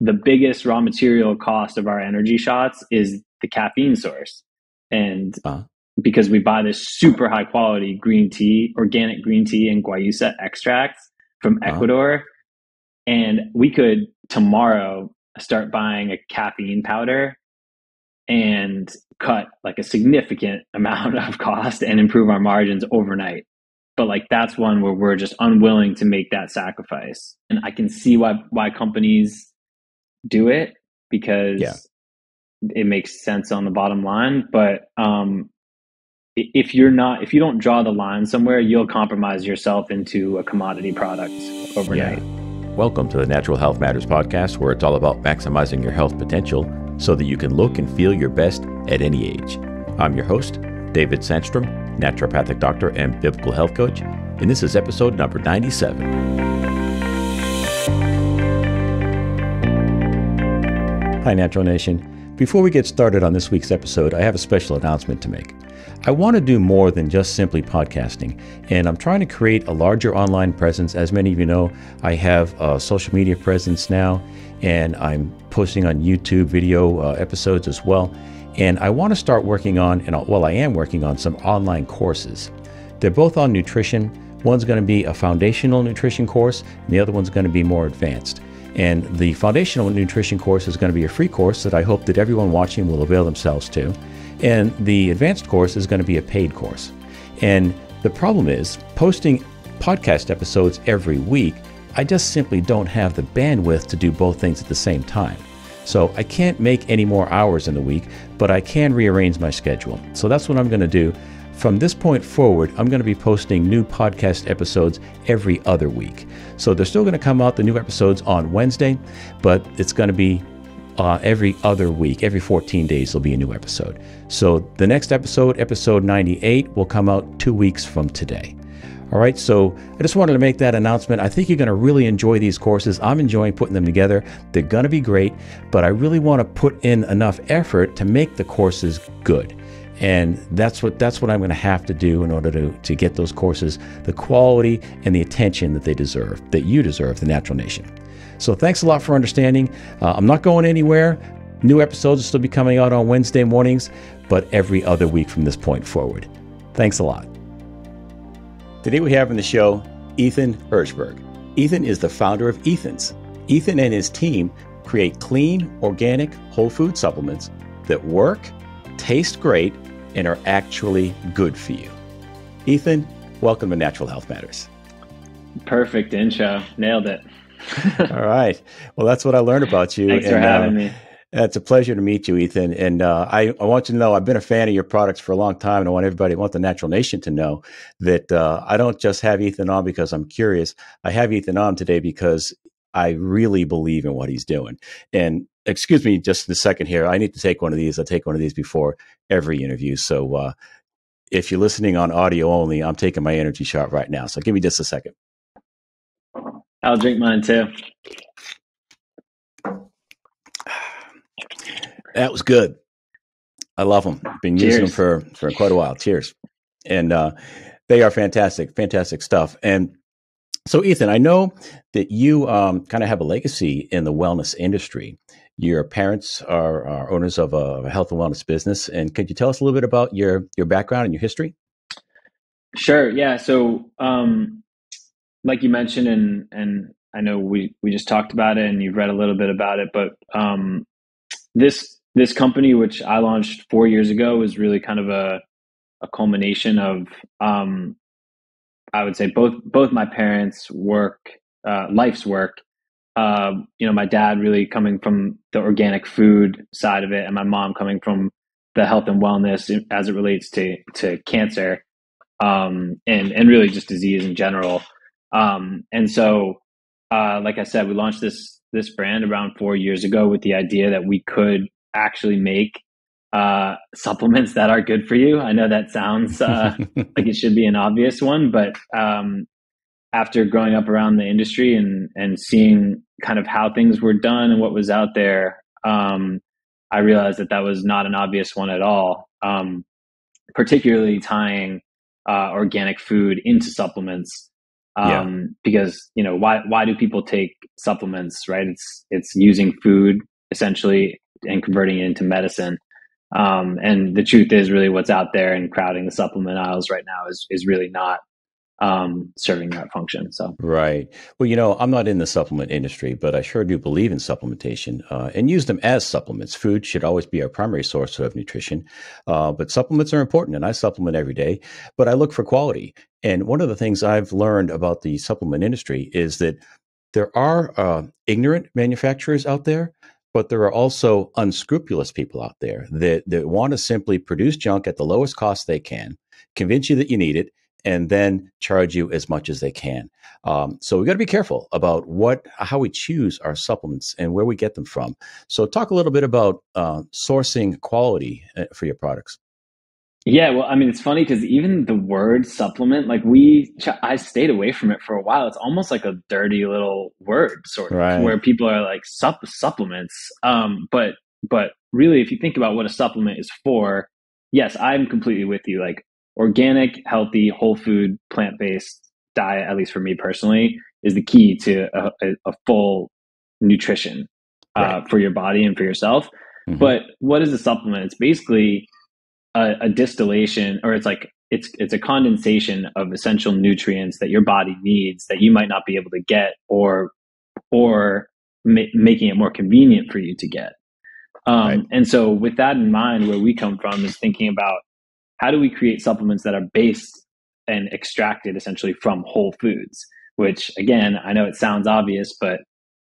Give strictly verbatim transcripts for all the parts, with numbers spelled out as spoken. the biggest raw material cost of our energy shots is the caffeine source. And uh-huh. because we buy this super high quality green tea, organic green tea and guayusa extracts from uh-huh. Ecuador. And we could tomorrow start buying a caffeine powder and cut like a significant amount of cost and improve our margins overnight. But like, that's one where we're just unwilling to make that sacrifice. And I can see why, why companies do it, because yeah. it makes sense on the bottom line. But, um, if you're not, if you don't draw the line somewhere, you'll compromise yourself into a commodity product overnight. Yeah. Welcome to the Natural Health Matters podcast, where it's all about maximizing your health potential so that you can look and feel your best at any age. I'm your host, David Sandstrom, naturopathic doctor and biblical health coach, and this is episode number ninety-seven. Hi, Natural Nation. Before we get started on this week's episode, I have a special announcement to make. I want to do more than just simply podcasting, and I'm trying to create a larger online presence. As many of you know, I have a social media presence now, and I'm posting on YouTube video uh, episodes as well. And I want to start working on, and well, I am working on some online courses. They're both on nutrition. One's going to be a foundational nutrition course, and the other one's going to be more advanced. And the foundational nutrition course is going to be a free course that I hope that everyone watching will avail themselves to. And the advanced course is going to be a paid course. And the problem is, posting podcast episodes every week, I just simply don't have the bandwidth to do both things at the same time. So I can't make any more hours in the week, but I can rearrange my schedule. So that's what I'm going to do. From this point forward, I'm going to be posting new podcast episodes every other week. So they're still going to come out, the new episodes on Wednesday, but it's going to be Uh, every other week. Every fourteen days there'll be a new episode. So the next episode, episode ninety-eight, will come out two weeks from today. All right, so I just wanted to make that announcement. I think you're going to really enjoy these courses. I'm enjoying putting them together. They're going to be great, but I really want to put in enough effort to make the courses good. And that's what that's what I'm going to have to do in order to, to get those courses the quality and the attention that they deserve, that you deserve, the Natural Nation. So thanks a lot for understanding. Uh, I'm not going anywhere. New episodes will still be coming out on Wednesday mornings, but every other week from this point forward. Thanks a lot. Today we have on the show Ethan Hirshberg. Ethan is the founder of Ethan's. Ethan and his team create clean, organic, whole food supplements that work, taste great, and are actually good for you. Ethan, welcome to Natural Health Matters. Perfect intro. Nailed it. All right. Well, that's what I learned about you. Thanks and, for having uh, me. It's a pleasure to meet you, Ethan. And uh, I, I want you to know I've been a fan of your products for a long time, and I want everybody, I want the Natural Nation to know that uh, I don't just have Ethan on because I'm curious. I have Ethan on today because I really believe in what he's doing. And excuse me just a second here. I need to take one of these. I take one of these before every interview. So uh, if you're listening on audio only, I'm taking my energy shot right now. So give me just a second. I'll drink mine too. That was good. I love them. Been Cheers. using them for, for quite a while. Cheers. And uh, they are fantastic, fantastic stuff. And so, Ethan, I know that you um, kind of have a legacy in the wellness industry. Your parents are, are owners of a, of a health and wellness business. And could you tell us a little bit about your, your background and your history? Sure. Yeah. So, um, like you mentioned, and and I know we, we just talked about it and you've read a little bit about it, but um, this this company, which I launched four years ago, is really kind of a, a culmination of, um, I would say, both both my parents' work, uh, life's work. Uh, you know, my dad really coming from the organic food side of it, and my mom coming from the health and wellness as it relates to, to cancer um, and, and really just disease in general. Um, and so, uh, like I said, we launched this, this brand around four years ago with the idea that we could actually make, uh, supplements that are good for you. I know that sounds, uh, like it should be an obvious one, but, um, after growing up around the industry and, and seeing kind of how things were done and what was out there, um, I realized that that was not an obvious one at all. Um, particularly tying, uh, organic food into supplements. Um, yeah. Because, you know, why, why do people take supplements, right? It's, it's using food essentially and converting it into medicine. Um, and the truth is really what's out there and crowding the supplement aisles right now is, is really not, um, serving that function. So, right. Well, you know, I'm not in the supplement industry, but I sure do believe in supplementation, uh, and use them as supplements. Food should always be our primary source of nutrition. Uh, but supplements are important, and I supplement every day, but I look for quality. And one of the things I've learned about the supplement industry is that there are uh, ignorant manufacturers out there, but there are also unscrupulous people out there that, that want to simply produce junk at the lowest cost they can, convince you that you need it, and then charge you as much as they can. Um, so we've got to be careful about what, how we choose our supplements and where we get them from. So talk a little bit about uh, sourcing quality for your products. Yeah, well, I mean, it's funny because even the word supplement, like we, I stayed away from it for a while. It's almost like a dirty little word sort of, right, where people are like sup supplements. Um, but, but really, if you think about what a supplement is for, yes, I'm completely with you. Like organic, healthy, whole food, plant-based diet, at least for me personally, is the key to a, a full nutrition uh, right, for your body and for yourself. Mm-hmm. But what is a supplement? It's basically A, a distillation, or it's like it's it's a condensation of essential nutrients that your body needs that you might not be able to get, or or ma making it more convenient for you to get. Um, right. And so, with that in mind, where we come from is thinking about how do we create supplements that are based and extracted essentially from whole foods. Which, again, I know it sounds obvious, but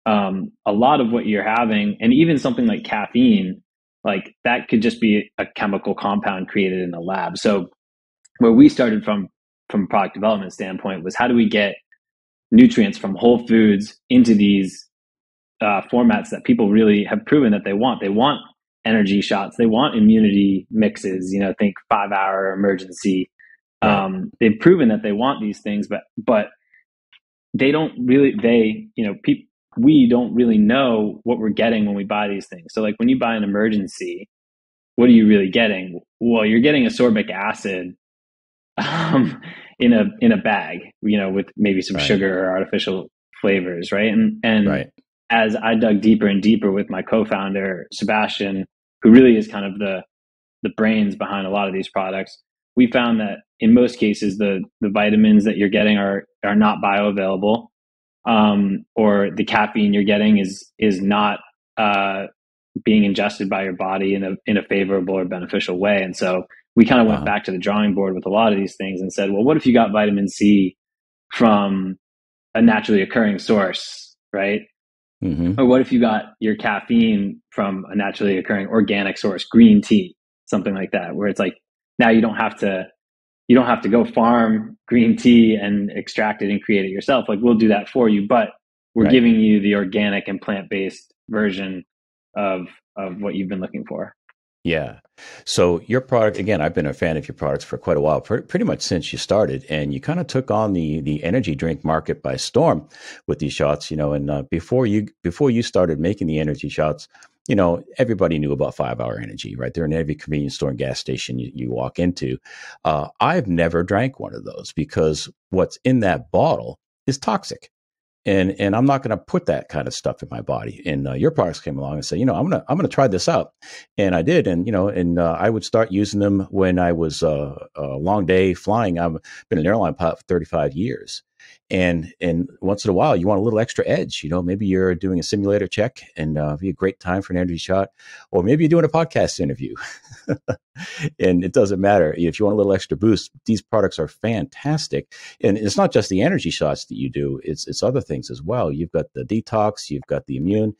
um, a lot of what you're having, and even something like caffeine, like that could just be a chemical compound created in a lab. So where we started from, from a product development standpoint, was how do we get nutrients from whole foods into these uh, formats that people really have proven that they want. They want energy shots. They want immunity mixes, you know, think five hour emergency. Um, they've proven that they want these things, but, but they don't really, they, you know, people, we don't really know what we're getting when we buy these things. So like when you buy an emergency, what are you really getting? Well, you're getting ascorbic acid um, in a, in a bag, you know, with maybe some right, sugar or artificial flavors. Right. And, and right, as I dug deeper and deeper with my co-founder, Sebastian, who really is kind of the, the brains behind a lot of these products, we found that in most cases, the, the vitamins that you're getting are, are not bioavailable. Um, or the caffeine you're getting is, is not, uh, being ingested by your body in a, in a favorable or beneficial way. And so we kind of went wow, back to the drawing board with a lot of these things and said, well, what if you got vitamin C from a naturally occurring source, right? Mm-hmm. Or what if you got your caffeine from a naturally occurring organic source, green tea, something like that, where it's like, now you don't have to, you don't have to go farm green tea and extract it and create it yourself. Like we'll do that for you, but we're right, giving you the organic and plant-based version of, of what you've been looking for. Yeah. So your product, again, I've been a fan of your products for quite a while, pr pretty much since you started, and you kind of took on the, the energy drink market by storm with these shots, you know, and uh, before you, before you started making the energy shots, you know, everybody knew about five hour energy, right? They're in every convenience store and gas station you, you walk into. Uh, I've never drank one of those because what's in that bottle is toxic. And, and I'm not going to put that kind of stuff in my body. And uh, your products came along and said, you know, I'm going to, I'm going to try this out. And I did. And, you know, and uh, I would start using them when I was uh, a long day flying. I've been an airline pilot for thirty-five years. And, and once in a while, you want a little extra edge, you know, maybe you're doing a simulator check and uh, it'd be a great time for an energy shot, or maybe you're doing a podcast interview and it doesn't matter if you want a little extra boost. These products are fantastic. And it's not just the energy shots that you do. It's, it's other things as well. You've got the detox, you've got the immune.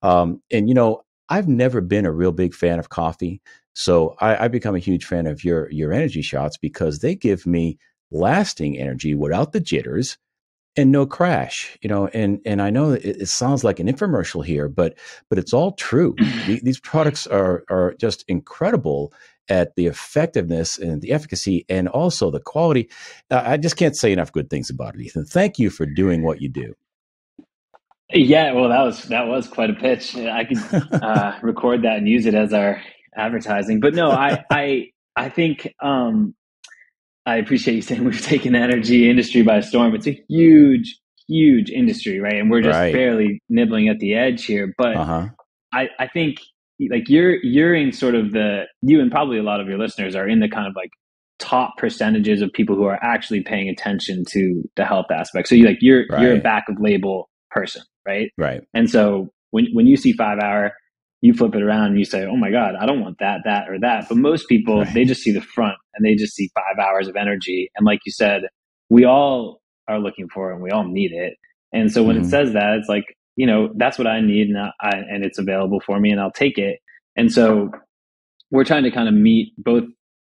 Um, and, you know, I've never been a real big fan of coffee. So I, I become a huge fan of your, your energy shots because they give me lasting energy without the jitters and no crash, you know, and, and I know it, it sounds like an infomercial here, but, but it's all true. These products are, are just incredible at the effectiveness and the efficacy and also the quality. Uh, I just can't say enough good things about it, Ethan. Thank you for doing what you do. Yeah. Well, that was, that was quite a pitch. I could uh, record that and use it as our advertising, but no, I, I, I think, um, I appreciate you saying we've taken the energy industry by storm. It's a huge, huge industry, right? And we're just right. barely nibbling at the edge here. But uh-huh. I, I think like you're you're in sort of the, you and probably a lot of your listeners are in the kind of like top percentages of people who are actually paying attention to the health aspect. So you like you're right. you're a back of label person, right? Right. And so when when you see five hour, you flip it around and you say, oh my God, I don't want that, that, or that. But most people, right. they just see the front and they just see five hours of energy. And like you said, we all are looking for it and we all need it. And so when mm-hmm. it says that, it's like, you know, that's what I need and, I, and it's available for me and I'll take it. And so we're trying to kind of meet both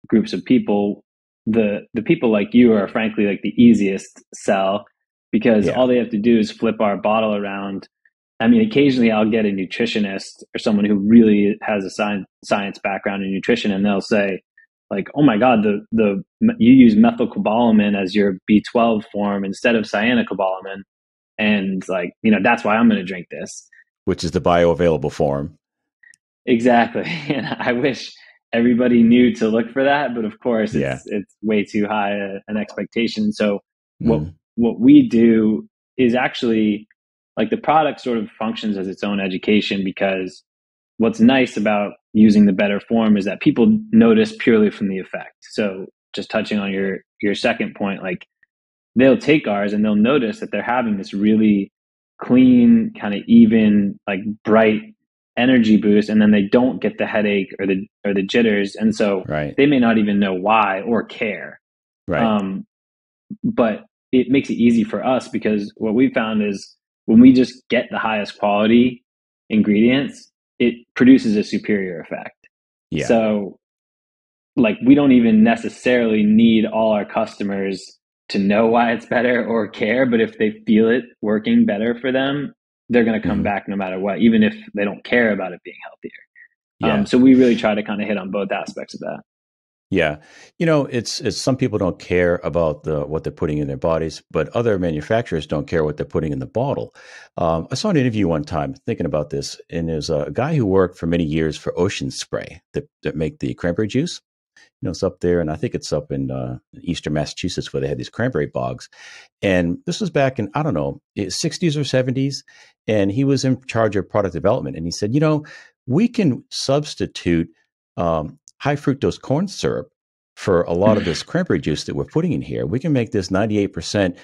groups of people. The the people like you are frankly like the easiest sell because yeah. all they have to do is flip our bottle around. I mean, occasionally I'll get a nutritionist or someone who really has a science science background in nutrition, and they'll say, like, "Oh my God, the the you use methylcobalamin as your B twelve form instead of cyanocobalamin, and like, you know, that's why I'm going to drink this, which is the bioavailable form." Exactly, and I wish everybody knew to look for that, but of course, it's yeah. it's way too high a, an expectation. So what mm. what we do is actually. Like the product sort of functions as its own education, because what's nice about using the better form is that people notice purely from the effect. So just touching on your, your second point, like they'll take ours and they'll notice that they're having this really clean, kind of even, like bright energy boost, and then they don't get the headache or the, or the jitters. And so right. they may not even know why or care. Right. Um, but it makes it easy for us, because what we found is, when we just get the highest quality ingredients, it produces a superior effect. Yeah. So like we don't even necessarily need all our customers to know why it's better or care, but if they feel it working better for them, they're going to come mm-hmm. back no matter what, even if they don't care about it being healthier. Yeah. Um, so we really try to kind of hit on both aspects of that. Yeah. You know, it's, it's some people don't care about the, what they're putting in their bodies, but other manufacturers don't care what they're putting in the bottle. Um, I saw an interview one time thinking about this, and there's a guy who worked for many years for Ocean Spray that, that make the cranberry juice. You know, it's up there, and I think it's up in uh, eastern Massachusetts where they had these cranberry bogs. And this was back in, I don't know, sixties or seventies. And he was in charge of product development. And he said, you know, we can substitute, um, high fructose corn syrup for a lot of this cranberry juice that we're putting in here. We can make this ninety-eight percent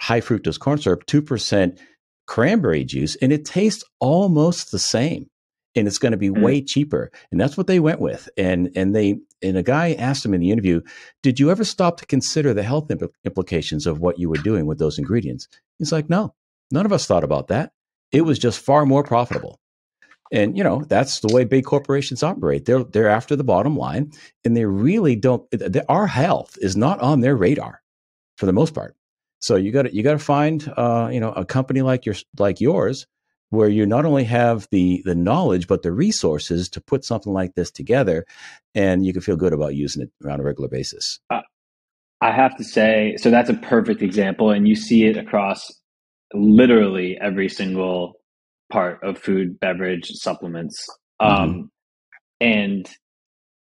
high fructose corn syrup, two percent cranberry juice, and it tastes almost the same. And it's going to be mm-hmm. way cheaper. And that's what they went with. And and they and a guy asked him in the interview, did you ever stop to consider the health impl- implications of what you were doing with those ingredients? He's like, no, none of us thought about that. It was just far more profitable. And, you know, that's the way big corporations operate. They're they're after the bottom line, and they really don't. They, our health is not on their radar for the most part. So you got to you got to find, uh, you know, a company like your like yours, where you not only have the the knowledge, but the resources to put something like this together, and you can feel good about using it on a regular basis. Uh, I have to say, so that's a perfect example. And you see it across literally every single part of food, beverage, supplements. Um, mm-hmm. And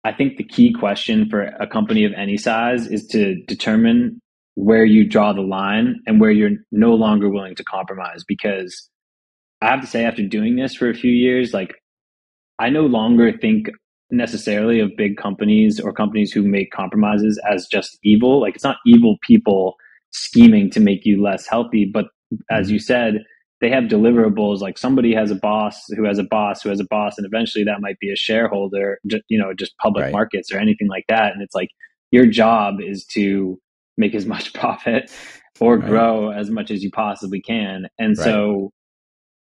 I think the key question for a company of any size is to determine where you draw the line and where you're no longer willing to compromise. Because I have to say, after doing this for a few years, like I no longer think necessarily of big companies or companies who make compromises as just evil. Like it's not evil people scheming to make you less healthy, but as you said, they have deliverables. Like somebody has a boss who has a boss who has a boss, and eventually that might be a shareholder, you know, just public right. markets or anything like that. And it's like your job is to make as much profit or right. grow as much as you possibly can. And right. so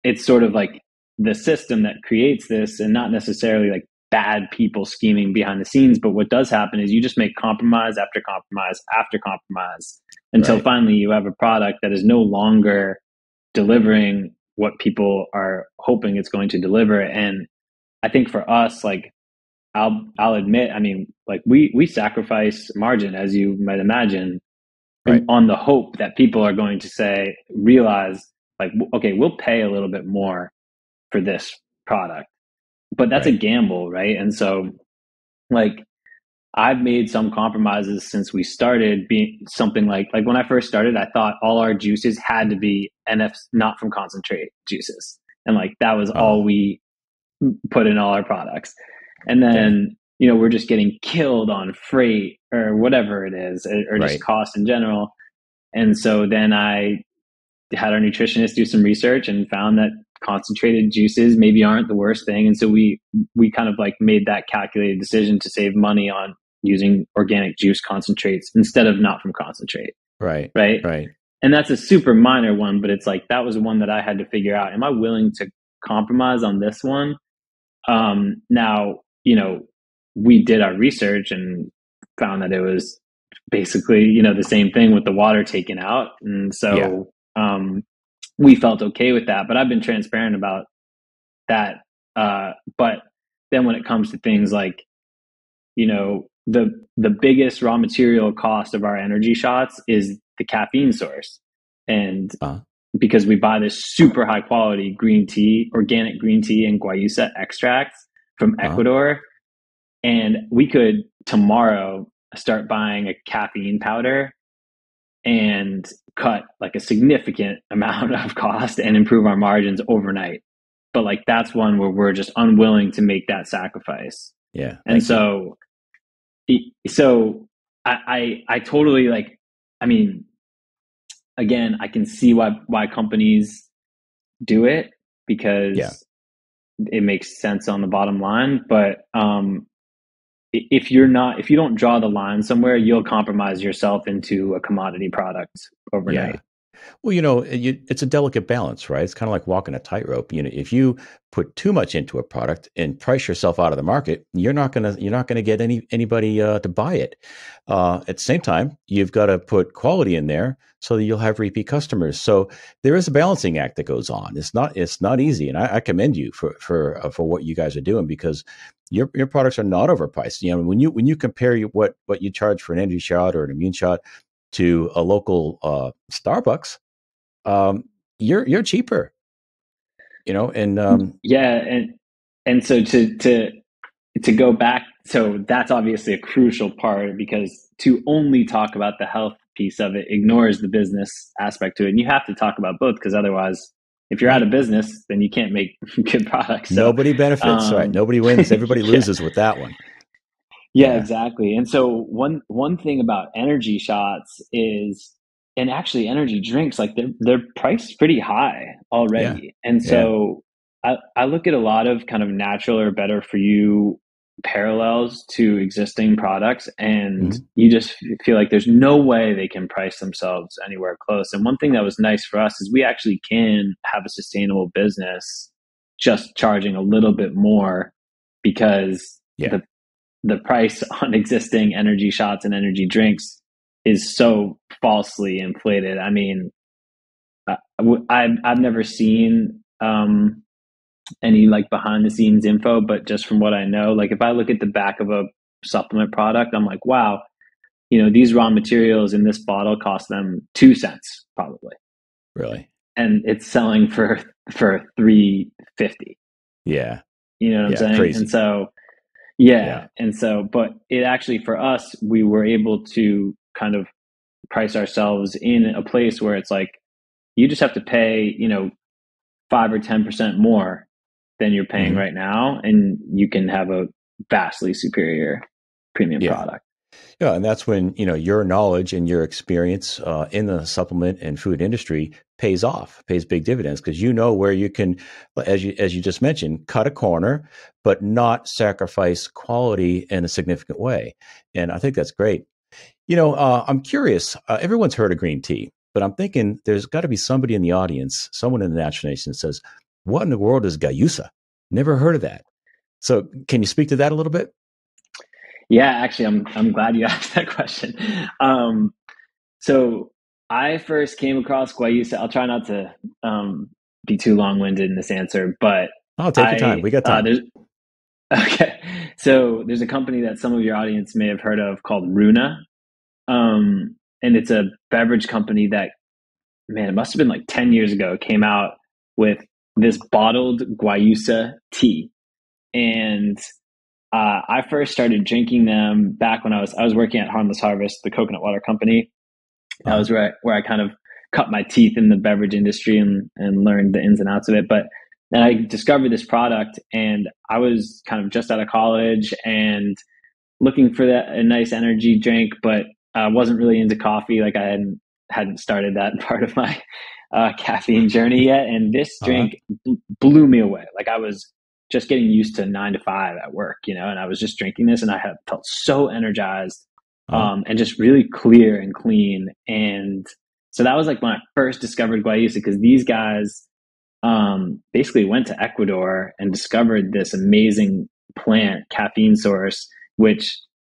it's sort of like the system that creates this, and not necessarily like bad people scheming behind the scenes. But what does happen is you just make compromise after compromise after compromise until right. finally you have a product that is no longer delivering what people are hoping it's going to deliver. And I think for us, like I'll, I'll admit, I mean, like we, we sacrifice margin, as you might imagine, right. on the hope that people are going to say, realize like, okay, we'll pay a little bit more for this product, but that's right. a gamble. Right. And so like, I've made some compromises since we started, being something like, like when I first started, I thought all our juices had to be N F, not from concentrate juices. And like, that was oh. all we put in all our products. And then, yeah. you know, we're just getting killed on freight or whatever it is, or, or just right. cost in general. And so then I had our nutritionist do some research and found that concentrated juices maybe aren't the worst thing. And so we, we kind of like made that calculated decision to save money on using organic juice concentrates instead of not from concentrate. Right. Right. Right. And that's a super minor one, but it's like, that was one that I had to figure out. Am I willing to compromise on this one? Um, now, you know, we did our research and found that it was basically, you know, the same thing with the water taken out. And so, yeah. um, we felt okay with that, but I've been transparent about that. Uh, but then when it comes to things like, you know, the, the biggest raw material cost of our energy shots is the caffeine source. And uh-huh. because we buy this super high quality green tea, organic green tea and guayusa extracts from uh-huh. Ecuador. And we could tomorrow start buying a caffeine powder and cut like a significant amount of cost and improve our margins overnight. But like, that's one where we're just unwilling to make that sacrifice. Yeah. And so, so I, I, I totally like, I mean, again, I can see why, why companies do it, because yeah. it makes sense on the bottom line. But, um, if you're not, if you don't draw the line somewhere, you'll compromise yourself into a commodity product overnight. Yeah. Well, you know, you, it's a delicate balance, right? It's kind of like walking a tightrope. You know, if you put too much into a product and price yourself out of the market, you're not gonna, you're not gonna get any anybody uh, to buy it. Uh, at the same time, you've got to put quality in there so that you'll have repeat customers. So there is a balancing act that goes on. It's not, it's not easy, and I, I commend you for for uh, for what you guys are doing, because your your products are not overpriced. You know, when you when you compare you, what what you charge for an energy shot or an immune shot to a local uh, Starbucks, um, you're you're cheaper. You know, and um, yeah, and and so to to to go back, so that's obviously a crucial part, because to only talk about the health piece of it ignores the business aspect to it, and you have to talk about both, because otherwise, if you're out of business, then you can't make good products. So, nobody benefits, um, right? Nobody wins. Everybody yeah. loses with that one. Yeah, yeah, exactly. And so one one thing about energy shots is, and actually energy drinks, like they're, they're priced pretty high already. Yeah. And so yeah. I, I look at a lot of kind of natural or better for you parallels to existing products, and mm-hmm. you just feel like there's no way they can price themselves anywhere close. And one thing that was nice for us is we actually can have a sustainable business just charging a little bit more, because yeah. the the price on existing energy shots and energy drinks is so falsely inflated. I mean, I, I've, I've never seen um, any like behind the scenes info, but just from what I know, like if I look at the back of a supplement product, I'm like, wow, you know, these raw materials in this bottle cost them two cents probably. Really? And it's selling for, for three fifty. Yeah. You know what yeah, I'm saying? Crazy. And so, yeah. yeah. And so, but it actually, for us, we were able to kind of price ourselves in a place where it's like, you just have to pay, you know, five or ten percent more than you're paying mm-hmm. right now, and you can have a vastly superior premium yeah. product. Yeah. And that's when, you know, your knowledge and your experience uh, in the supplement and food industry pays off, pays big dividends, because you know where you can, as you, as you just mentioned, cut a corner, but not sacrifice quality in a significant way. And I think that's great. You know, uh, I'm curious, uh, everyone's heard of green tea, but I'm thinking there's got to be somebody in the audience, someone in the Natural Nation says, what in the world is Guayusa? Never heard of that. So can you speak to that a little bit? Yeah, actually, I'm, I'm glad you asked that question. Um, so I first came across Guayusa. I'll try not to um, be too long-winded in this answer, but I'll take I, your time. We got time. Uh, okay. So there's a company that some of your audience may have heard of called Runa. Um, and it's a beverage company that, man, it must've been like ten years ago, came out with this bottled Guayusa tea. And Uh, I first started drinking them back when I was I was working at Harmless Harvest, the coconut water company. That was where I, where I kind of cut my teeth in the beverage industry and, and learned the ins and outs of it. But then I discovered this product, and I was kind of just out of college and looking for that, a nice energy drink, but I wasn't really into coffee. Like I hadn't, hadn't started that part of my uh, caffeine journey yet. And this drink uh-huh. bl- blew me away. Like I was just getting used to nine to five at work, you know, and I was just drinking this and I had felt so energized um, uh-huh. and just really clear and clean. And so that was like when I first discovered Guayusa, because these guys um, basically went to Ecuador and discovered this amazing plant caffeine source, which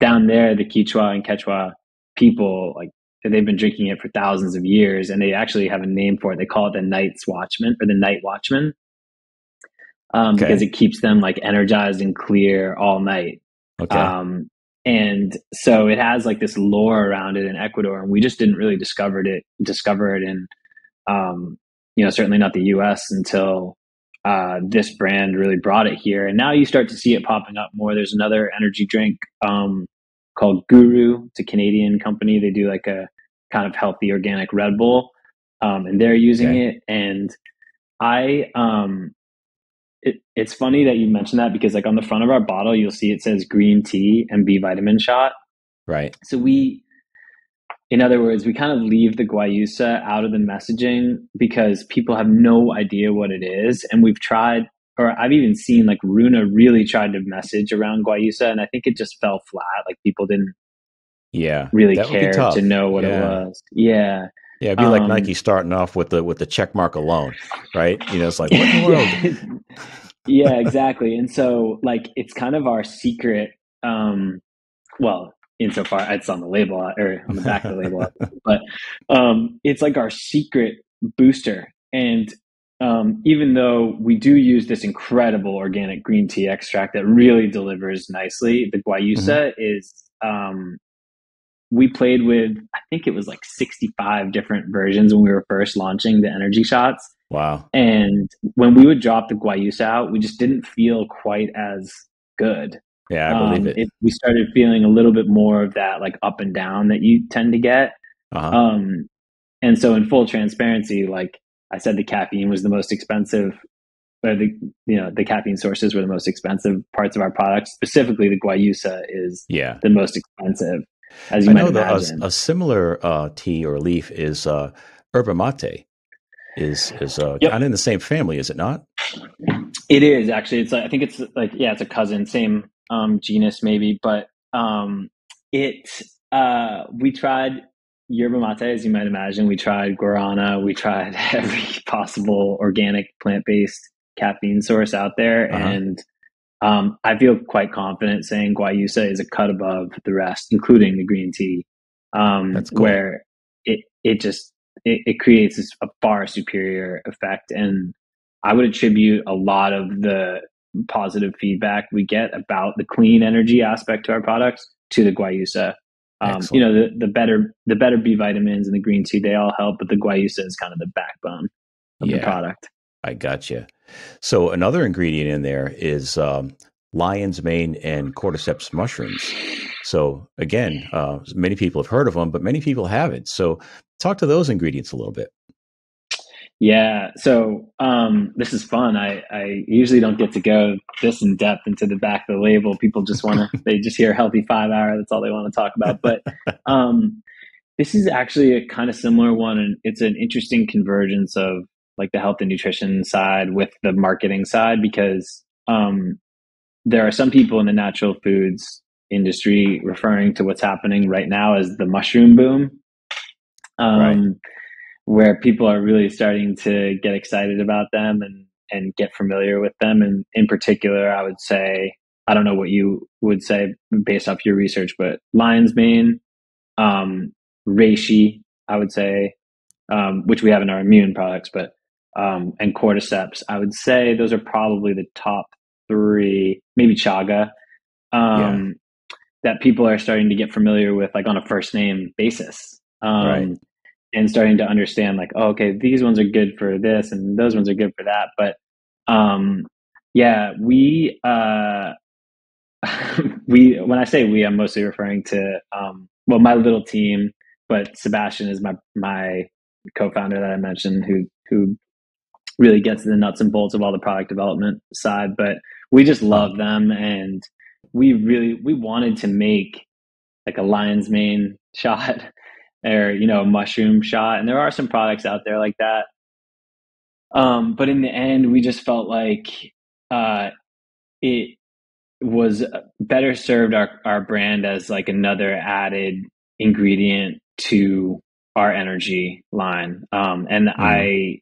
down there, the Kichwa and Quechua people, like they've been drinking it for thousands of years, and they actually have a name for it. They call it the Night's Watchman or the Night Watchman. Um, okay. Because it keeps them like energized and clear all night. Okay. Um, and so it has like this lore around it in Ecuador, and we just didn't really discover it, discover it in, um, you know, certainly not the U S until uh, this brand really brought it here. And now you start to see it popping up more. There's another energy drink um, called Guru. It's a Canadian company. They do like a kind of healthy organic Red Bull, um, and they're using okay. it. And I... Um, It, it's funny that you mentioned that, because like on the front of our bottle, you'll see it says green tea and B vitamin shot. Right. So we, in other words, we kind of leave the guayusa out of the messaging because people have no idea what it is. And we've tried, or I've even seen like Runa really tried to message around guayusa, and I think it just fell flat. Like people didn't yeah, really care to know what yeah. it was. Yeah. Yeah, it'd be like um, Nike starting off with the with the check mark alone, right? You know, it's like, what in the world? Yeah, exactly. And so like it's kind of our secret, um, well, insofar it's on the label or on the back of the label, but um, it's like our secret booster. And um, even though we do use this incredible organic green tea extract that really delivers nicely, the guayusa mm-hmm. is um, we played with, I think it was like sixty-five different versions when we were first launching the energy shots. Wow. And when we would drop the guayusa out, we just didn't feel quite as good. Yeah, I um, believe it. it. We started feeling a little bit more of that like up and down that you tend to get. Uh-huh. Um, and so in full transparency, like I said, the caffeine was the most expensive, or the, you know, the caffeine sources were the most expensive parts of our product. Specifically, the guayusa is yeah. the most expensive. As you I might know that a, a similar uh, tea or leaf is uh, yerba mate. Is is uh, yep. kind of in the same family, is it not? It is actually. It's like, I think it's like yeah, it's a cousin, same um, genus maybe. But um, it uh, we tried yerba mate, as you might imagine. We tried guarana. We tried every possible organic plant based caffeine source out there, uh-huh. and. Um, I feel quite confident saying guayusa is a cut above the rest, including the green tea, um, That's cool. where it, it just, it, it creates this, a far superior effect. And I would attribute a lot of the positive feedback we get about the clean energy aspect to our products to the guayusa. Um, you know, the, the better, the better B vitamins and the green tea, they all help, but the guayusa is kind of the backbone of yeah. the product. I gotcha. So another ingredient in there is um, lion's mane and cordyceps mushrooms. So again, uh, many people have heard of them, but many people haven't. So talk to those ingredients a little bit. Yeah. So um, this is fun. I, I usually don't get to go this in depth into the back of the label. People just want to, they just hear healthy five hour. That's all they want to talk about. But um, this is actually a kind of similar one. And it's an interesting convergence of like the health and nutrition side with the marketing side, because um, there are some people in the natural foods industry referring to what's happening right now as the mushroom boom, um, right. where people are really starting to get excited about them and, and get familiar with them. And in particular, I would say, I don't know what you would say based off your research, but lion's mane, um, reishi, I would say, um, which we have in our immune products, but Um, and cordyceps, I would say those are probably the top three, maybe chaga, um, yeah. that people are starting to get familiar with, like on a first name basis, um, right. and starting to understand like, oh, okay, these ones are good for this and those ones are good for that. But um, yeah, we, uh, we, when I say we, I'm mostly referring to, um, well, my little team, but Sebastian is my, my co-founder that I mentioned, who, who really gets the nuts and bolts of all the product development side, but we just love them. And we really, we wanted to make like a lion's mane shot or, you know, a mushroom shot. And there are some products out there like that. Um, but in the end, we just felt like, uh, it was better served our, our brand as like another added ingredient to our energy line. Um, and mm. I,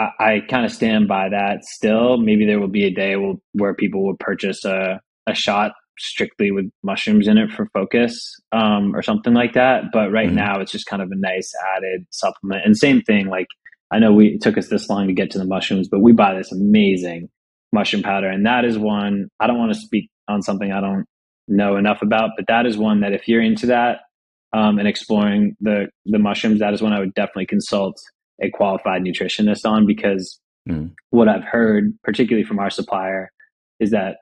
I, I kind of stand by that still. Maybe there will be a day will, where people will purchase a, a shot strictly with mushrooms in it for focus, um, or something like that. But right mm. now it's just kind of a nice added supplement. And same thing, like, I know we, it took us this long to get to the mushrooms, but we buy this amazing mushroom powder. And that is one, I don't want to speak on something I don't know enough about, but that is one that if you're into that, um, and exploring the, the mushrooms, that is one I would definitely consult a qualified nutritionist on, because mm. what I've heard, particularly from our supplier, is that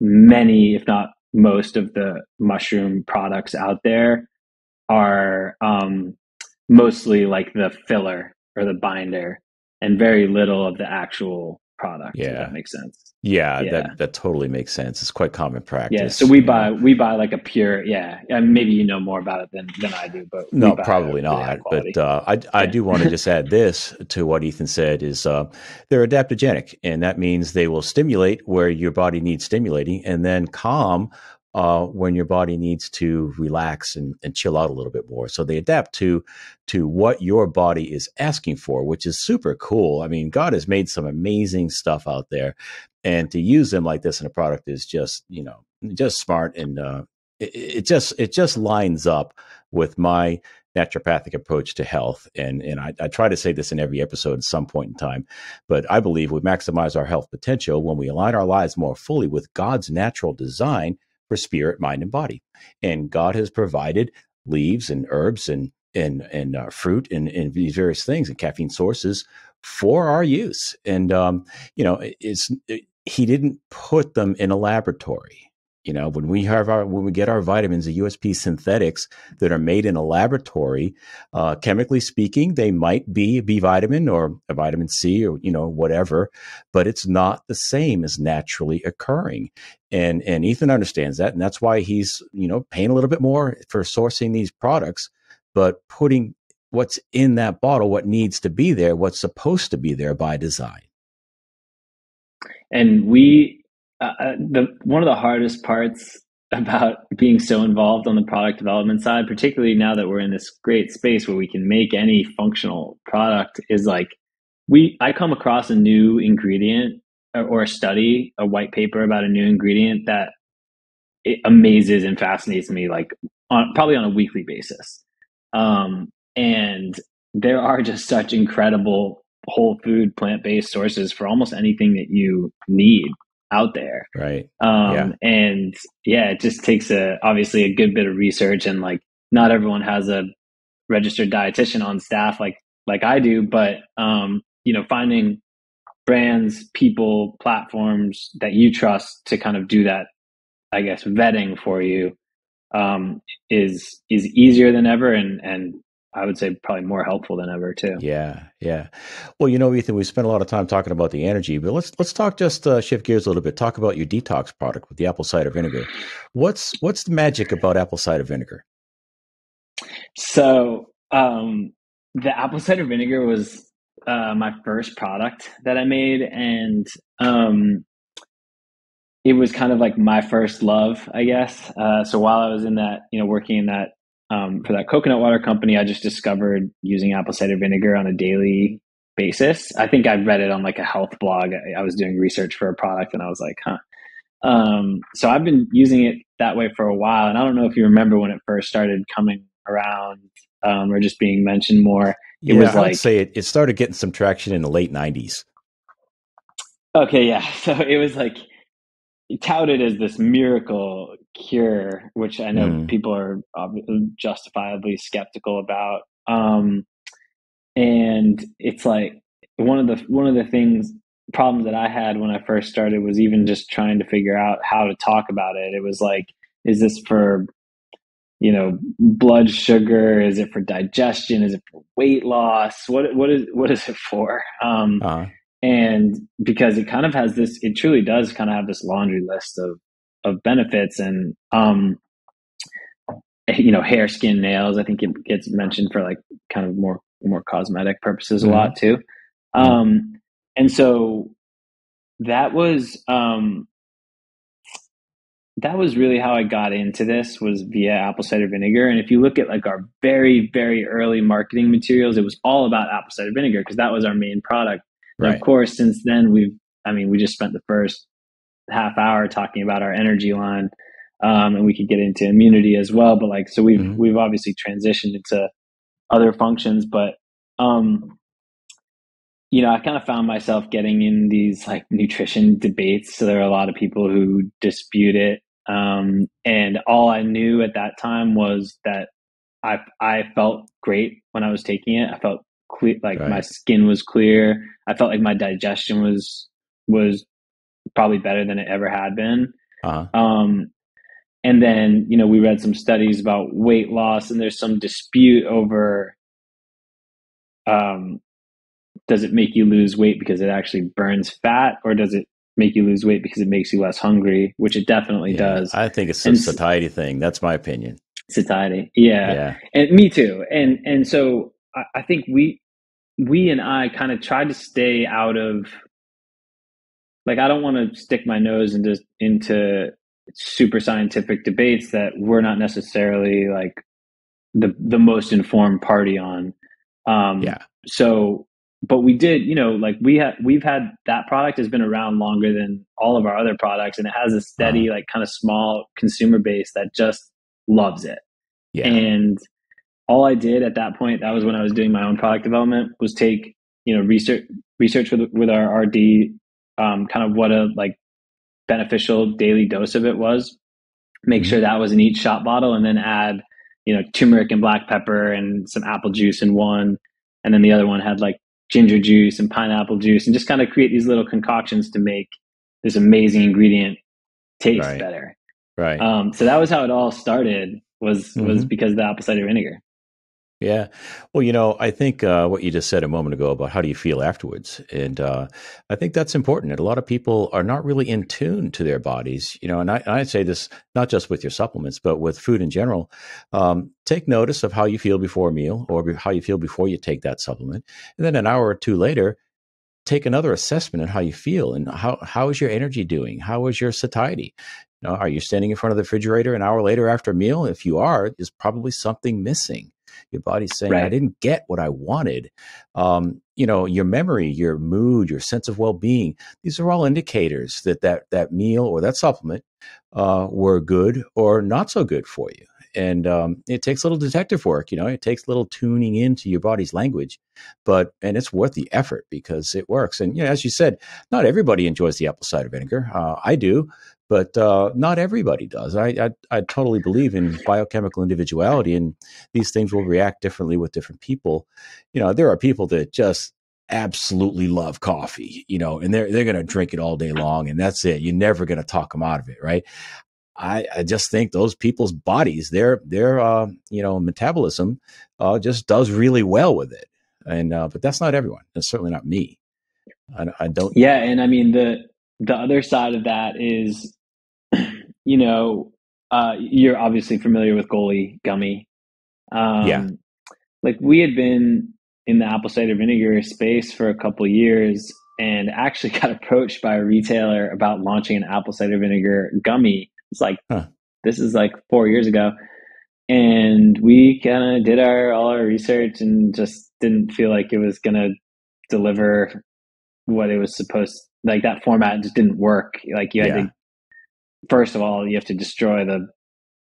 many, if not most of the mushroom products out there are, um, mostly like the filler or the binder and very little of the actual product. Yeah. If that makes sense. Yeah, yeah. That, that totally makes sense. It's quite common practice. Yeah. So we buy, know. we buy like a pure, yeah. And maybe you know more about it than, than I do, but no, probably not. But, uh, I, I do want to just add this to what Ethan said is, uh, they're adaptogenic, and that means they will stimulate where your body needs stimulating and then calm, uh, when your body needs to relax and, and chill out a little bit more. So they adapt to, to what your body is asking for, which is super cool. I mean, God has made some amazing stuff out there, and to use them like this in a product is just, you know, just smart. And, uh, it, it just, it just lines up with my naturopathic approach to health. And, and I, I try to say this in every episode at some point in time, but I believe we maximize our health potential when we align our lives more fully with God's natural design for spirit, mind, and body. And God has provided leaves and herbs and and and uh, fruit and, and these various things and caffeine sources for our use. And um, you know, it's it, He didn't put them in a laboratory. You know, when we have our when we get our vitamins, the U S P synthetics that are made in a laboratory, uh, chemically speaking, they might be a B vitamin or a vitamin C or, you know, whatever, but it's not the same as naturally occurring. And and Ethan understands that, and that's why he's, you know, paying a little bit more for sourcing these products, but putting what's in that bottle, what needs to be there, what's supposed to be there by design. And we. Uh, the, one of the hardest parts about being so involved on the product development side, particularly now that we're in this great space where we can make any functional product, is like we, I come across a new ingredient or, or a study, a white paper about a new ingredient that it amazes and fascinates me, like on, probably on a weekly basis. Um, and there are just such incredible whole food, plant-based sources for almost anything that you need out there, right? Um yeah. And yeah, it just takes a obviously a good bit of research, and like not everyone has a registered dietitian on staff like like I do, but um you know, finding brands, people, platforms that you trust to kind of do that, I guess, vetting for you um is is easier than ever, and and I would say probably more helpful than ever too. Yeah. Yeah. Well, you know, Ethan, we spent a lot of time talking about the energy, but let's, let's talk, just uh, shift gears a little bit. Talk about your detox product with the apple cider vinegar. What's, what's the magic about apple cider vinegar? So, um, the apple cider vinegar was, uh, my first product that I made. And, um, it was kind of like my first love, I guess. Uh, so while I was in that, you know, working in that, Um, for that coconut water company, I just discovered using apple cider vinegar on a daily basis. I think I read it on like a health blog. I, I was doing research for a product and I was like, huh. Um, so I've been using it that way for a while. And I don't know if you remember when it first started coming around um, or just being mentioned more. It yeah, was like, I'd say it, it started getting some traction in the late nineties. Okay. Yeah. So it was like touted as this miracle cure, which I know mm. people are justifiably skeptical about. Um, and it's like one of the, one of the things problem that I had when I first started was even just trying to figure out how to talk about it. It was like, is this for, you know, blood sugar? Is it for digestion? Is it for weight loss? What, what is, what is it for? Um, uh-huh. And because it kind of has this, it truly does kind of have this laundry list of, of benefits and, um, you know, hair, skin, nails. I think it gets mentioned for like kind of more, more cosmetic purposes mm-hmm. a lot too. Um, mm-hmm. And so that was, um, that was really how I got into this, was via apple cider vinegar. And if you look at like our very, very early marketing materials, it was all about apple cider vinegar because that was our main product. Right. And of course, since then we've, I mean, we just spent the first half hour talking about our energy line, um, and we could get into immunity as well. But like, so we've, mm-hmm. we've obviously transitioned into other functions, but, um, you know, I kind of found myself getting in these like nutrition debates. So there are a lot of people who dispute it. Um, and all I knew at that time was that I, I felt great when I was taking it. I felt clear, like right. my skin was clear. I felt like my digestion was, was probably better than it ever had been. Uh-huh. Um, and then, you know, we read some studies about weight loss, and there's some dispute over, um, does it make you lose weight because it actually burns fat, or does it make you lose weight because it makes you less hungry, which it definitely yeah, does. I think it's a and satiety thing. That's my opinion. Satiety. Yeah. yeah. And me too. And, and so I, I think we, we and I kind of tried to stay out of, like, I don't want to stick my nose into, into super scientific debates that we're not necessarily like the, the most informed party on. Um, yeah. So, but we did, you know, like we have, we've had that product has been around longer than all of our other products, and it has a steady, like kind of small consumer base that just loves it. Yeah. And all I did at that point, that was when I was doing my own product development, was take, you know, research, research with, with our R D, um, kind of what a like beneficial daily dose of it was, make mm-hmm. sure that was in each shot bottle, and then add, you know, turmeric and black pepper and some apple juice in one. And then the other one had like ginger juice and pineapple juice, and just kind of create these little concoctions to make this amazing ingredient taste right. better. Right. Um, so that was how it all started, was, mm-hmm. was because of the apple cider vinegar. Yeah. Well, you know, I think uh, what you just said a moment ago about how do you feel afterwards? And uh, I think that's important. And a lot of people are not really in tune to their bodies, you know, and I, I say this not just with your supplements, but with food in general. Um, take notice of how you feel before a meal, or be- how you feel before you take that supplement. And then an hour or two later, take another assessment on how you feel, and how, how is your energy doing? How is your satiety? You know, are you standing in front of the refrigerator an hour later after a meal? If you are, there's probably something missing. Your body's saying, right. I didn't get what I wanted. Um, you know, your memory, your mood, your sense of well-being, these are all indicators that that, that meal or that supplement uh, were good or not so good for you. And um, it takes a little detective work, you know, it takes a little tuning into your body's language, but, and it's worth the effort because it works. And, you know, as you said, not everybody enjoys the apple cider vinegar. Uh, I do. But uh, not everybody does. I, I I totally believe in biochemical individuality, and these things will react differently with different people. You know, there are people that just absolutely love coffee, you know, and they're, they're going to drink it all day long, and that's it. You're never going to talk them out of it, right? I, I just think those people's bodies, their, their uh, you know, metabolism uh, just does really well with it. And uh, but that's not everyone. That's certainly not me. I, I don't. Yeah, and I mean, the the other side of that is, you know, uh, you're obviously familiar with Goli gummy. Um, yeah. Like we had been in the apple cider vinegar space for a couple of years, and actually got approached by a retailer about launching an apple cider vinegar gummy. It's like, huh. This is like four years ago. And we kind of did our, all our research and just didn't feel like it was going to deliver what it was supposed, like that format just didn't work. Like you had yeah. to, first of all, you have to destroy the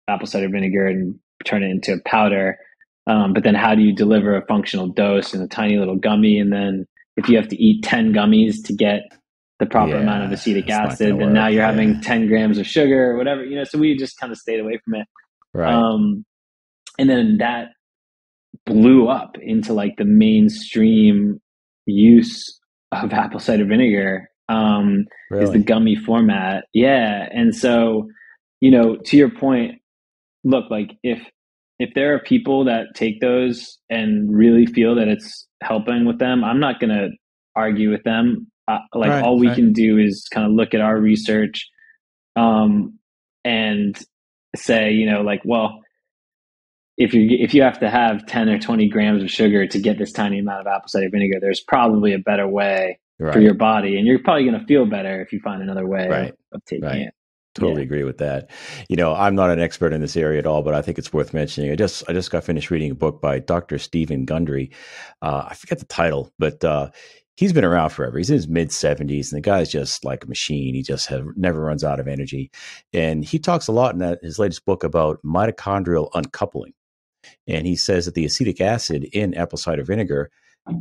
apple cider vinegar and turn it into a powder. Um, but then how do you deliver a functional dose in a tiny little gummy? And then if you have to eat ten gummies to get the proper yeah, amount of acetic acid, then now you're yeah. having ten grams of sugar or whatever, you know, so we just kind of stayed away from it. Right. Um, and then that blew up into like the mainstream use of apple cider vinegar, um, really? is the gummy format. Yeah. And so, you know, to your point, look, like if, if there are people that take those and really feel that it's helping with them, I'm not going to argue with them. Uh, like right, all we right. can do is kind of look at our research, um, and say, you know, like, well, if you if you have to have ten or twenty grams of sugar to get this tiny amount of apple cider vinegar, there's probably a better way right. for your body. And you're probably going to feel better if you find another way right. of, of taking right. it. Totally yeah. agree with that. You know, I'm not an expert in this area at all, but I think it's worth mentioning. I just I just got finished reading a book by Doctor Stephen Gundry. Uh, I forget the title, but uh, he's been around forever. He's in his mid seventies, and the guy's just like a machine. He just have, never runs out of energy. And he talks a lot in that, his latest book about mitochondrial uncoupling. And he says that the acetic acid in apple cider vinegar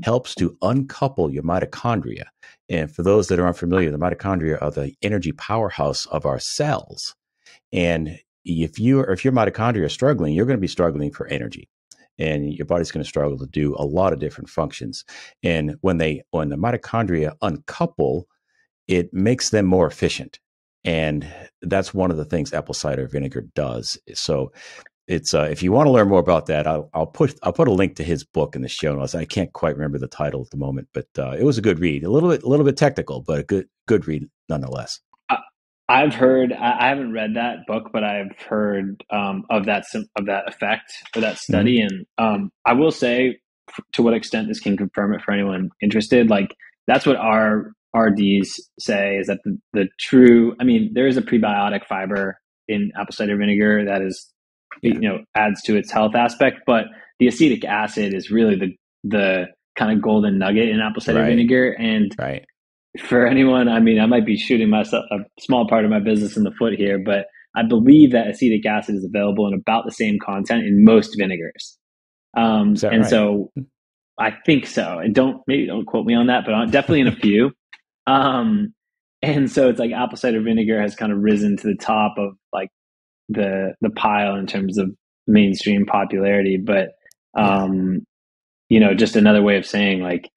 helps to uncouple your mitochondria. And for those that are unfamiliar, the mitochondria are the energy powerhouse of our cells. And if you or if your mitochondria are struggling, you're going to be struggling for energy. And your body's going to struggle to do a lot of different functions. And when they when the mitochondria uncouple, it makes them more efficient. And that's one of the things apple cider vinegar does. So It's uh, if you want to learn more about that, I'll, I'll put I'll put a link to his book in the show notes. I can't quite remember the title at the moment, but uh, it was a good read. A little bit a little bit technical, but a good good read nonetheless. Uh, I've heard I, I haven't read that book, but I've heard um, of that of that effect or that study. Mm-hmm. And um, I will say, to what extent this can confirm it for anyone interested, like that's what our R Ds say, is that the, the true. I mean, there is a prebiotic fiber in apple cider vinegar that is. Yeah. You know, adds to its health aspect, but the acetic acid is really the the kind of golden nugget in apple cider right. vinegar. And right. for anyone, I mean, I might be shooting myself a small part of my business in the foot here, but I believe that acetic acid is available in about the same content in most vinegars. Um, and right? so I think so. And don't maybe don't quote me on that, but definitely in a few. Um, and so it's like apple cider vinegar has kind of risen to the top of like the the pile in terms of mainstream popularity, but um you know, just another way of saying, like,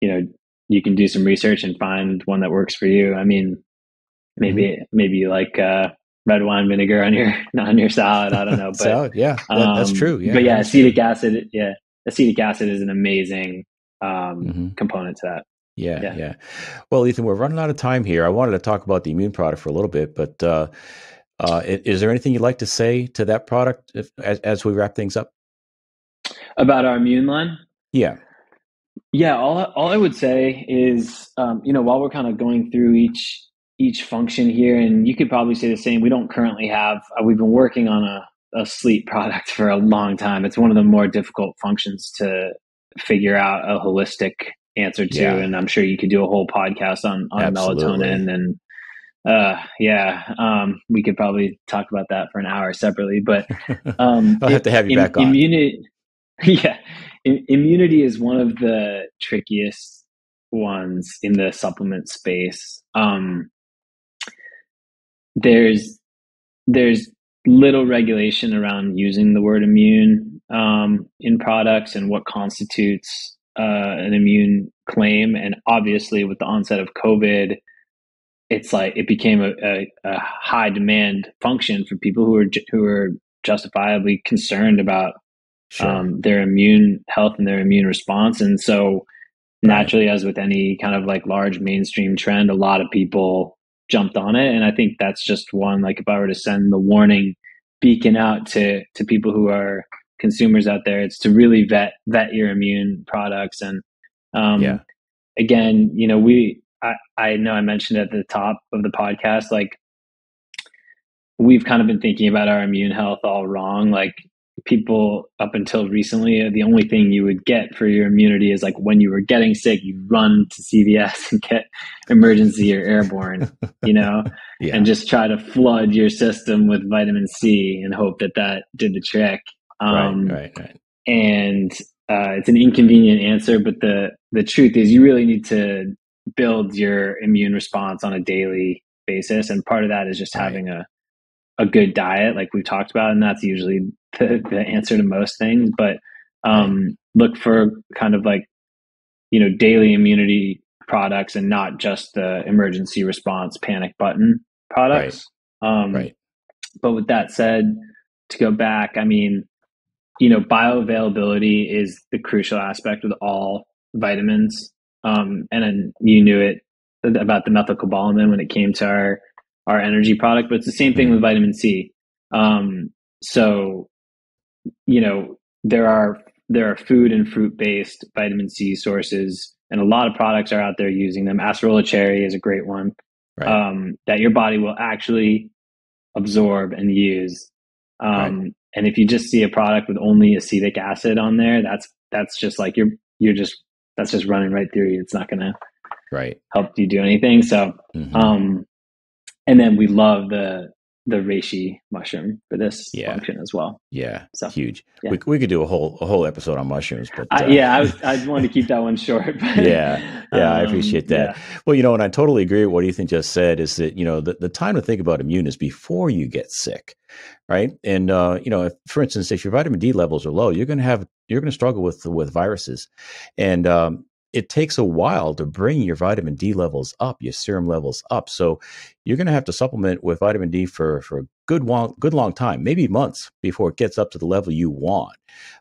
you know, you can do some research and find one that works for you. I mean, maybe mm-hmm. maybe you like uh red wine vinegar on your on your salad, I don't know, but salad, yeah that, um, that's true yeah, but yeah acetic true. acid yeah acetic acid is an amazing um mm-hmm. component to that. yeah, yeah yeah Well, Ethan, we're running out of time here. I wanted to talk about the immune product for a little bit, but uh Uh, is there anything you'd like to say to that product if, as, as we wrap things up? About our immune line? Yeah. Yeah. All, all I would say is, um, you know, while we're kind of going through each, each function here, and you could probably say the same, we don't currently have, uh, we've been working on a, a sleep product for a long time. It's one of the more difficult functions to figure out a holistic answer to. Yeah. And I'm sure you could do a whole podcast on, on Absolutely. melatonin and, Uh, yeah. Um, we could probably talk about that for an hour separately, but, um, I'll have to have you back on. Immunity, yeah. In, immunity is one of the trickiest ones in the supplement space. Um, there's, there's little regulation around using the word immune, um, in products and what constitutes, uh, an immune claim. And obviously with the onset of COVID, it's like it became a, a, a high demand function for people who are ju- who are justifiably concerned about sure. um, their immune health and their immune response. And so naturally, right. as with any kind of like large mainstream trend, a lot of people jumped on it. And I think that's just one, like if I were to send the warning beacon out to, to people who are consumers out there, it's to really vet, vet your immune products. And um, yeah. again, you know, we, I, I know I mentioned at the top of the podcast, like we've kind of been thinking about our immune health all wrong. Like people up until recently, the only thing you would get for your immunity is like when you were getting sick, you run to C V S and get emergency or airborne, you know, yeah. and just try to flood your system with vitamin C and hope that that did the trick. Um, right, right, right. And uh, it's an inconvenient answer, but the, the truth is you really need to build your immune response on a daily basis. And part of that is just right. having a, a good diet, like we've talked about, and that's usually the, the answer to most things, but um, right. look for kind of like, you know, daily immunity products and not just the emergency response panic button products. Right. Um, right. But with that said, to go back, I mean, you know, bioavailability is the crucial aspect with all vitamins. Um, and then you knew it about the methylcobalamin when it came to our, our energy product, but it's the same thing mm-hmm. with vitamin C. Um, so, you know, there are, there are food and fruit-based vitamin C sources, and a lot of products are out there using them. Acerola cherry is a great one, right. um, that your body will actually absorb and use. Um, right. And if you just see a product with only acetic acid on there, that's, that's just like, you're, you're just, that's just running right through you. It's not going to right. help you do anything. So, mm-hmm. um, and then we love the, the reishi mushroom for this yeah. function as well. Yeah. So huge. Yeah. We, we could do a whole, a whole episode on mushrooms, but uh, I, yeah, I was, I wanted to keep that one short. But, yeah. Yeah. Um, I appreciate that. Yeah. Well, you know, and I totally agree with what Ethan just said is that, you know, the, the time to think about immune is before you get sick. Right. And, uh, you know, if, for instance, if your vitamin D levels are low, you're going to have, you're going to struggle with, with viruses. And, um, it takes a while to bring your vitamin D levels up, your serum levels up. So you're going to have to supplement with vitamin D for, for a good long, good long time, maybe months before it gets up to the level you want.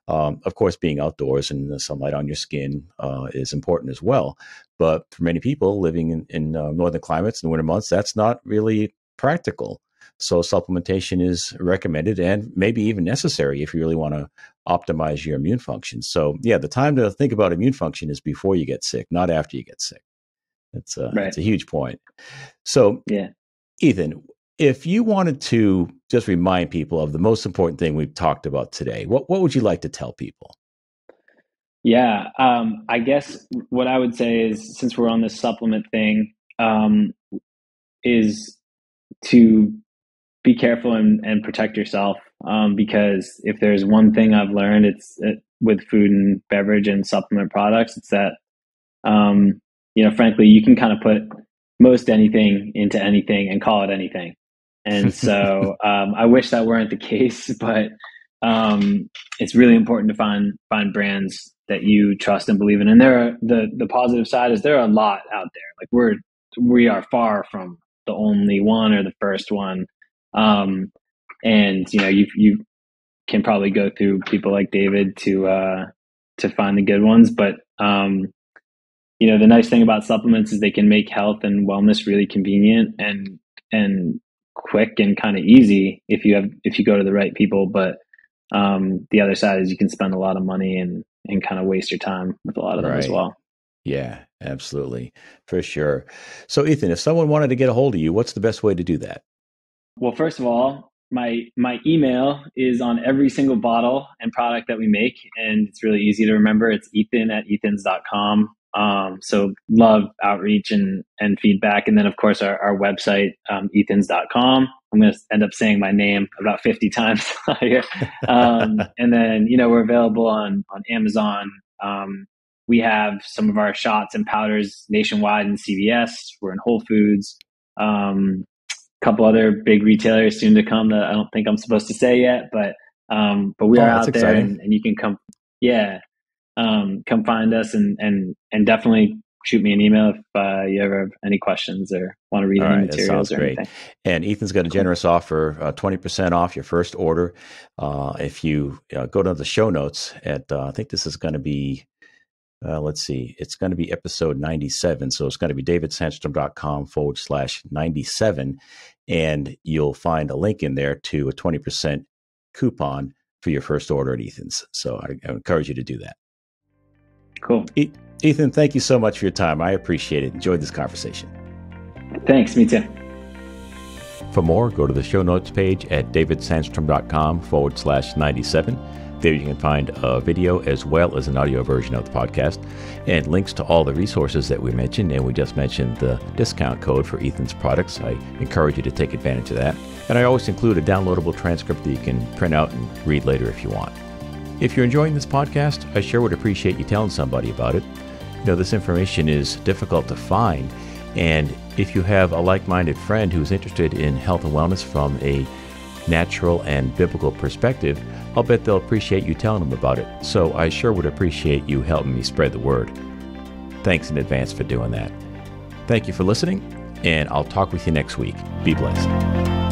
Um, of course, being outdoors and the sunlight on your skin uh, is important as well. But for many people living in, in uh, northern climates and winter months, that's not really practical. So supplementation is recommended and maybe even necessary if you really want to optimize your immune function. So yeah, the time to think about immune function is before you get sick, not after you get sick. That's a, right. that's a huge point. So yeah, Ethan, if you wanted to just remind people of the most important thing we've talked about today, what, what would you like to tell people? Yeah, um, I guess what I would say is, since we're on this supplement thing, um, is to be careful and, and protect yourself. Um, because if there's one thing I've learned, it's it, with food and beverage and supplement products, it's that, um, you know, frankly, you can kind of put most anything into anything and call it anything. And so, um, I wish that weren't the case, but, um, it's really important to find, find brands that you trust and believe in. And there are the, the positive side is there are a lot out there. Like we're, we are far from the only one or the first one. Um, and you know, you, you can probably go through people like David to, uh, to find the good ones. But, um, you know, the nice thing about supplements is they can make health and wellness really convenient and, and quick and kind of easy if you have, if you go to the right people. But, um, the other side is you can spend a lot of money and, and kind of waste your time with a lot of them as well. Yeah, absolutely. For sure. So Ethan, if someone wanted to get a hold of you, what's the best way to do that? Well, first of all, my my email is on every single bottle and product that we make, and it's really easy to remember. It's ethan at ethans dot com. Um, so love outreach and, and feedback. And then, of course, our, our website, um, ethans dot com. I'm going to end up saying my name about fifty times here. Um, and then, you know, we're available on, on Amazon. Um, we have some of our shots and powders nationwide in C V S. We're in Whole Foods. Um couple other big retailers soon to come that I don't think I'm supposed to say yet, but, um, but we oh, are out exciting. there and, and you can come, yeah. Um, come find us and, and, and definitely shoot me an email if uh, you ever have any questions or want to read All any right, materials that sounds or great. anything. And Ethan's got a cool. generous offer, uh, twenty percent off your first order. Uh, if you uh, go to the show notes at, uh, I think this is going to be, Uh, let's see, it's going to be episode ninety-seven. So it's going to be davidsandstrom.com forward slash 97. And you'll find a link in there to a twenty percent coupon for your first order at Ethan's. So I, I encourage you to do that. Cool. E- Ethan, thank you so much for your time. I appreciate it. Enjoyed this conversation. Thanks. Me too. For more, go to the show notes page at davidsandstrom.com forward slash 97. There you can find a video as well as an audio version of the podcast and links to all the resources that we mentioned. And we just mentioned the discount code for Ethan's products. I encourage you to take advantage of that. And I always include a downloadable transcript that you can print out and read later if you want. If you're enjoying this podcast, I sure would appreciate you telling somebody about it. You know, this information is difficult to find. And if you have a like-minded friend who's interested in health and wellness from a natural and biblical perspective, I'll bet they'll appreciate you telling them about it. So I sure would appreciate you helping me spread the word. Thanks in advance for doing that. Thank you for listening, and I'll talk with you next week. Be blessed.